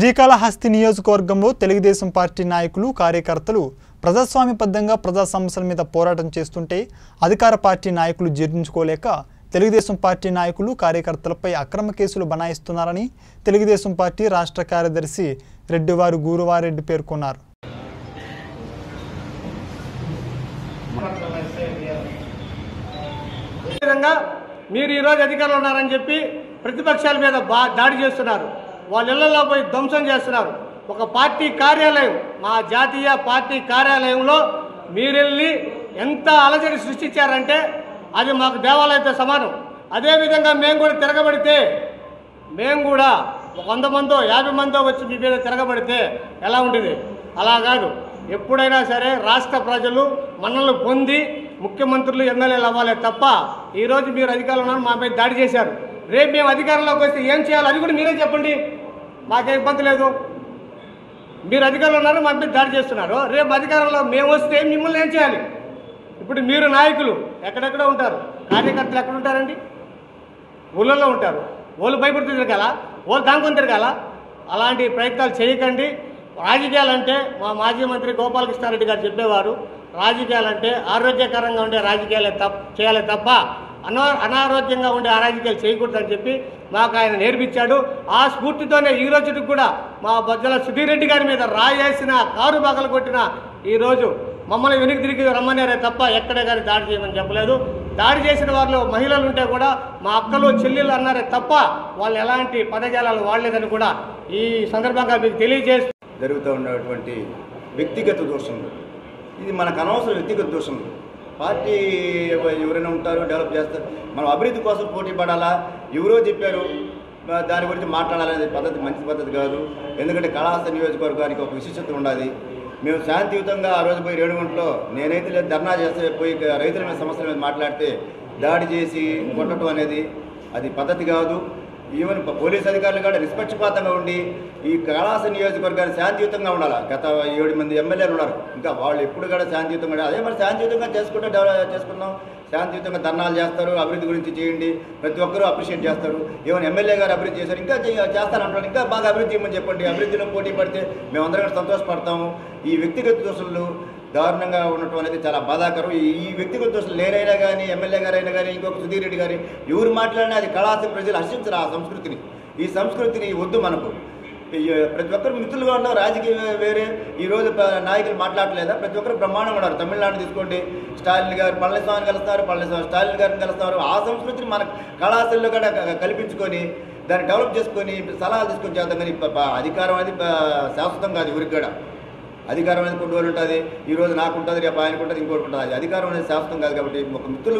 శ్రీకాళహస్తి నియోజకవర్గంలో తెలుగుదేశం పార్టీ నాయకులు కార్యకర్తలు ప్రజాస్వామ్యబద్ధంగా ప్రజా సమస్యల మీద పోరాటం చేస్తుంటే అధికార పార్టీ నాయకులు జీర్ణించుకోలేక తెలుగుదేశం పార్టీ నాయకులు కార్యకర్తలపై అక్రమ కేసులు బనాయిస్తున్నారని తెలుగుదేశం పార్టీ రాష్ట్ర కార్యదర్శి రెడ్డివారు గురువారెడ్డి పేర్కొన్నారు. ప్రతిపక్షాల మీద దాడి చేస్తున్నారు, వాళ్ళ ఇళ్లలో పోయి ధ్వంసం చేస్తున్నారు. ఒక పార్టీ కార్యాలయం, మా జాతీయ పార్టీ కార్యాలయంలో మీరెళ్ళి ఎంత అలజడి సృష్టించారంటే అది మాకు దేవాలయంతో సమానం. అదేవిధంగా మేము కూడా తిరగబడితే, మేము కూడా 100 మందో 50 మందో వచ్చి మీ మీద తిరగబడితే ఎలా ఉంటుంది? అలా కాదు. ఎప్పుడైనా సరే రాష్ట్ర ప్రజలు మనల్ని పొంది ముఖ్యమంత్రులు ఎమ్మెల్యేలు అవ్వాలి తప్ప, ఈరోజు మీరు అధికారంలో మా మీద దాడి చేశారు, రేపు మేము అధికారంలోకి వస్తే ఏం చేయాలి అది కూడా మీరే చెప్పండి, మాకేం ఇబ్బంది లేదు. మీరు అధికారంలో ఉన్నారు, మా మీద దాడి చేస్తున్నారు, రేపు అధికారంలో మేము వస్తే మిమ్మల్ని ఏం చేయాలి? ఇప్పుడు మీరు నాయకులు ఎక్కడెక్కడ ఉంటారు, కార్యకర్తలు ఎక్కడ ఉంటారండి? ఊళ్ళల్లో ఉంటారు. వాళ్ళు భయపడుతూ తిరగాల, వాళ్ళు దాంకొని తిరగాల, అలాంటి ప్రయత్నాలు చేయకండి. రాజకీయాలంటే మా మాజీ మంత్రి గోపాలకృష్ణారెడ్డి గారు చెప్పేవారు, రాజకీయాలంటే ఆరోగ్యకరంగా ఉండే రాజకీయాలే చేయాలి తప్ప అనారోగ్యంగా ఉండే అరాజకీయాలు చేయకూడదని చెప్పి మాకు ఆయన నేర్పించాడు. ఆ స్ఫూర్తితోనే ఈ రోజుకి కూడా మా బొజ్జల సుధీర్ రెడ్డి గారి మీద రాయేసిన, కారు బాకలు కొట్టిన ఈరోజు మమ్మల్ని వెనక్కి తిరిగి రమ్మన్నారే తప్ప ఎక్కడే కానీ దాడి చేయమని చెప్పలేదు. దాడి చేసిన వారిలో మహిళలు ఉంటే కూడా మా అక్కలు చెల్లెలు అన్నారే తప్ప వాళ్ళు ఎలాంటి పదజాలాలు వాడలేదని కూడా ఈ సందర్భంగా మీకు తెలియజేస్తూ, జరుగుతూ ఉన్నటువంటి వ్యక్తిగత దోషంలో ఇది మనకు అనవసరం. వ్యక్తిగత దోషంలో పార్టీ ఎవరైనా ఉంటారు, డెవలప్ చేస్తారు. మనం అభివృద్ధి కోసం పోటీ పడాలా, ఎవరో చెప్పారు దాని గురించి మాట్లాడాలనే పద్ధతి మంచి పద్ధతి కాదు. ఎందుకంటే కళాశాల నియోజకవర్గానికి ఒక విశిష్టత ఉండాలి. మేము శాంతియుతంగా ఆ రోజు పోయి రేణుగుంటలో నేనైతే లేదు ధర్నా చేస్తే పోయి రైతుల మీద సమస్యల మీద మాట్లాడితే దాడి చేసి కొట్టడం అనేది అది పద్ధతి కాదు. ఈవెన్ పోలీస్ అధికారులు కూడా నిష్పక్షపాతంగా ఉండి ఈ కళాశాల నియోజకవర్గాన్ని శాంతియుతంగా ఉండాలి. గత 7 మంది ఎమ్మెల్యేలు ఉన్నారు, ఇంకా వాళ్ళు ఎప్పుడు కూడా శాంతియుతంగా అదే మరి శాంతియుతంగా చేసుకుంటే డెవలప్ చేసుకున్నాం. శాంతియుతంగా ధర్నాలు చేస్తారు, అభివృద్ధి గురించి చేయండి, ప్రతి ఒక్కరూ అప్రిషియేట్ చేస్తారు. ఈవెన్ ఎమ్మెల్యే గారు అభివృద్ధి చేశారు, ఇంకా చేస్తానంటారు, ఇంకా బాగా అభివృద్ధి చేయమని చెప్పండి. అభివృద్ధిలో పోటీ పడితే మేమందరం సంతోషపడతాము. ఈ వ్యక్తిగత దోషులు దారుణంగా ఉండటం అనేది చాలా బాధాకరం. ఈ వ్యక్తిగత దోషులు నేనైనా కానీ, ఎమ్మెల్యే గారైనా కానీ, ఇంకొక సుధీర్ రెడ్డి గారి ఎవరు మాట్లాడినా అది కళాశాల ప్రజలు హర్షించరు. ఆ సంస్కృతిని, ఈ సంస్కృతిని వద్దు మనకు. ప్రతి ఒక్కరు మిత్రులుగా ఉన్నారు, రాజకీయం వేరే. ఈరోజు నాయకులు మాట్లాడలేదా? ప్రతి ఒక్కరు బ్రహ్మాండంగా ఉన్నారు. తమిళనాడు తీసుకోండి, స్టాలిన్ గారు పళనిస్వామిని కలుస్తారు, పళనిస్వామి స్టాలిన్ గారిని కలుస్తారు. ఆ సంస్కృతిని మన కళాశాలలో కూడా కల్పించుకొని దాన్ని డెవలప్ చేసుకొని సలహాలు తీసుకొని చేద్దాం. కానీ అధికారం అనేది శాశ్వతం కాదు. ఎవరికి కూడా అధికారం అనేది కొన్ని రోజులు ఉంటుంది. ఈరోజు నాకుంటుంది, రేపు ఆయనకుంటుంది, ఇంకోటి ఉంటుంది. అది అధికారం అనేది శాశ్వతం కాదు. కాబట్టి ఒక మిత్రులు